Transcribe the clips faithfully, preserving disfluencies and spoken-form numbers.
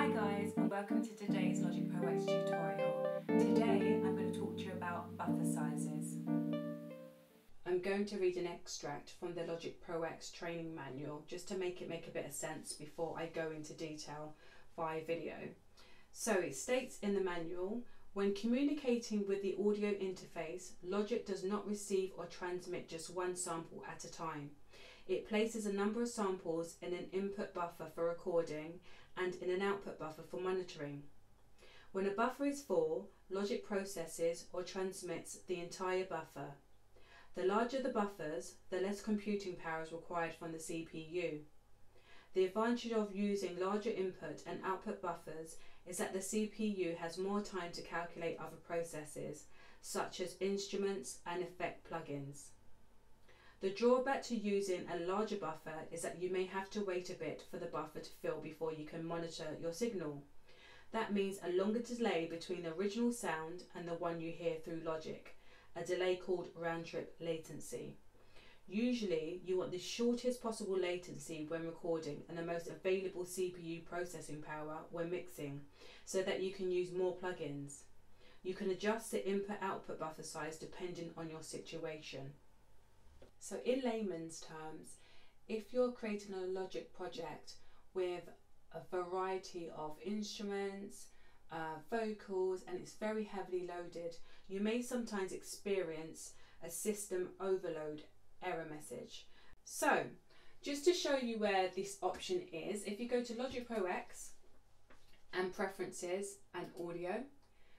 Hi guys, and welcome to today's Logic Pro X tutorial. Today I'm going to talk to you about buffer sizes. I'm going to read an extract from the Logic Pro X training manual just to make it make a bit of sense before I go into detail via video. So it states in the manual, when communicating with the audio interface, Logic does not receive or transmit just one sample at a time. It places a number of samples in an input buffer for recording and in an output buffer for monitoring. When a buffer is full, Logic processes or transmits the entire buffer. The larger the buffers, the less computing power is required from the C P U. The advantage of using larger input and output buffers is that the C P U has more time to calculate other processes, such as instruments and effect plugins. The drawback to using a larger buffer is that you may have to wait a bit for the buffer to fill before you can monitor your signal. That means a longer delay between the original sound and the one you hear through Logic, a delay called round-trip latency. Usually, you want the shortest possible latency when recording and the most available C P U processing power when mixing, so that you can use more plugins. You can adjust the input-output buffer size depending on your situation. So in layman's terms, if you're creating a Logic project with a variety of instruments, uh, vocals, and it's very heavily loaded, you may sometimes experience a system overload error message. So just to show you where this option is, if you go to Logic Pro X and Preferences and Audio,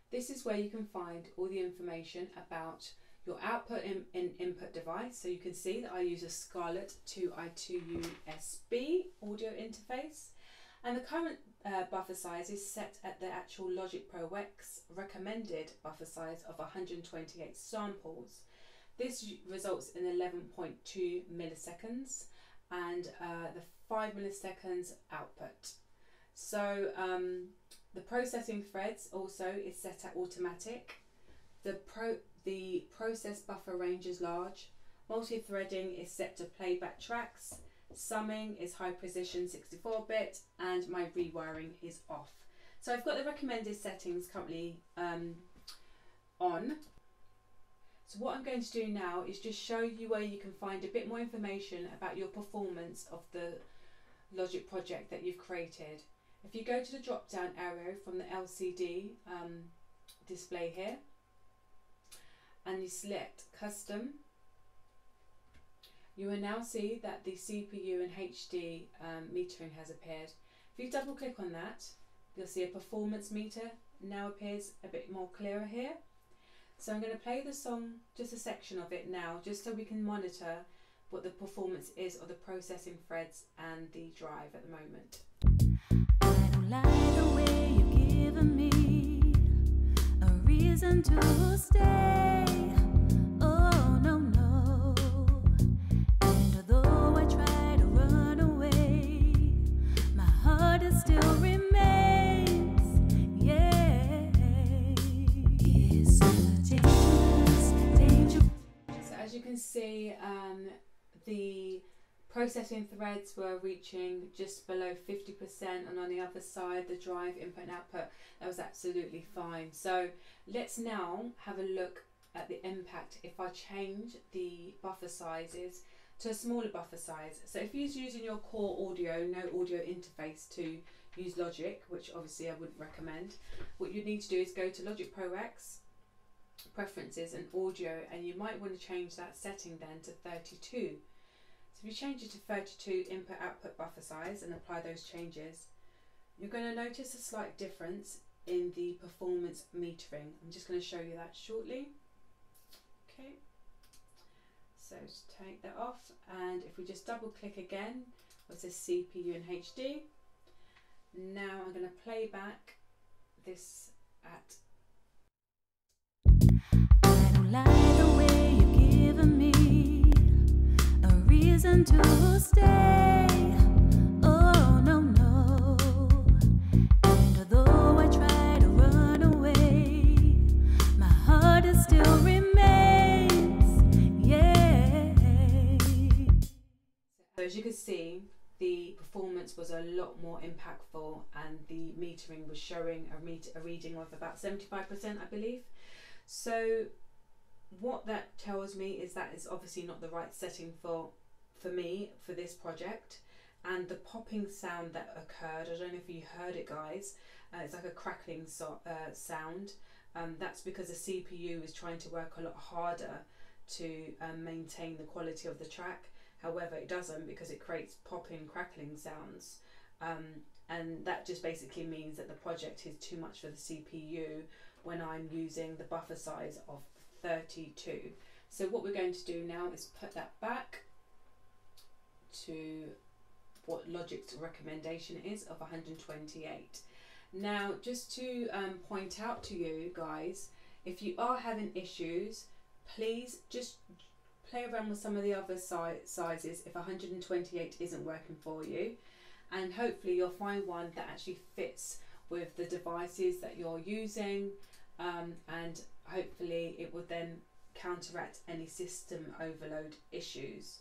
this is where you can find all the information about your output and in, in input device. So you can see that I use a Scarlett two i two U S B audio interface, and the current uh, buffer size is set at the actual Logic Pro X recommended buffer size of one hundred twenty-eight samples. This results in eleven point two milliseconds and uh, the five milliseconds output. So um, the processing threads also is set at automatic. The pro The process buffer range is large, multi-threading is set to playback tracks, summing is high precision sixty-four bit, and my rewiring is off. So I've got the recommended settings currently um, on. So what I'm going to do now is just show you where you can find a bit more information about your performance of the Logic project that you've created. If you go to the drop down arrow from the L C D um, display here, and you select custom, you will now see that the C P U and H D um, metering has appeared. If you double click on that, you'll see a performance meter now appears a bit more clearer here. So I'm going to play the song, just a section of it now, just so we can monitor what the performance is of the processing threads and the drive at the moment. I don't like the way you've given me a reason to stay. See um, the processing threads were reaching just below fifty percent, and on the other side the drive input and output, that was absolutely fine. So let's now have a look at the impact if I change the buffer sizes to a smaller buffer size. So if you're using your core audio, no audio interface to use Logic, which obviously I wouldn't recommend, what you need to do is go to Logic Pro X, Preferences and Audio, and you might want to change that setting then to thirty-two. So if you change it to thirty-two input output buffer size and apply those changes, you're going to notice a slight difference in the performance metering. I'm just going to show you that shortly. Okay, so just take that off, and if we just double click again, what's this, C P U and H D. Now I'm going to play back this at like the way you've given me a reason to stay. Oh no no. And although I try to run away, my heart is still remains. Yeah. So as you can see, the performance was a lot more impactful, and the metering was showing a, meter, a reading of about seventy-five percent, I believe. So what that tells me is that it's obviously not the right setting for, for me for this project. And the popping sound that occurred, I don't know if you heard it, guys, uh, it's like a crackling so uh, sound. Um, that's because the C P U is trying to work a lot harder to um, maintain the quality of the track. However, it doesn't, because it creates popping, crackling sounds. Um, and that just basically means that the project is too much for the C P U when I'm using the buffer size of thirty-two. So what we're going to do now is put that back to what Logic's recommendation is of one hundred twenty-eight. Now, just to um, point out to you guys, if you are having issues, please just play around with some of the other si sizes if one hundred twenty-eight isn't working for you, and hopefully you'll find one that actually fits with the devices that you're using, um, and hopefully it will then counteract any system overload issues.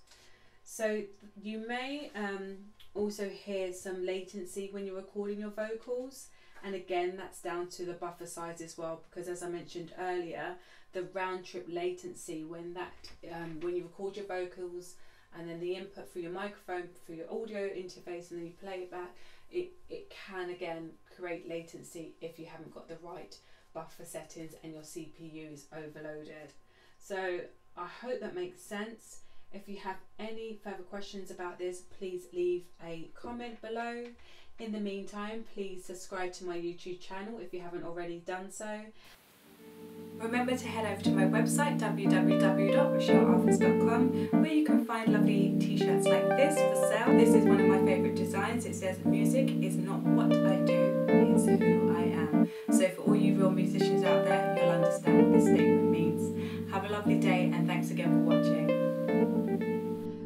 So you may um, also hear some latency when you're recording your vocals. And again, that's down to the buffer size as well, because as I mentioned earlier, the round trip latency when that um, when you record your vocals and then the input through your microphone, through your audio interface, and then you play it back, it, it can again create latency if you haven't got the right buffer settings and your C P U is overloaded. So I hope that makes sense. If you have any further questions about this, please leave a comment below. In the meantime, please subscribe to my YouTube channel if you haven't already done so. Remember to head over to my website w w w dot rochelle arthurs dot com, where you can find lovely t-shirts like this for sale. This is one of my favourite designs. It says, "Music is not what I do, it's who I am." So for all you real musicians out there, you'll understand what this statement means. Have a lovely day, and thanks again for watching.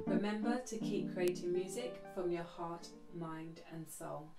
Remember to keep creating music from your heart, mind and soul.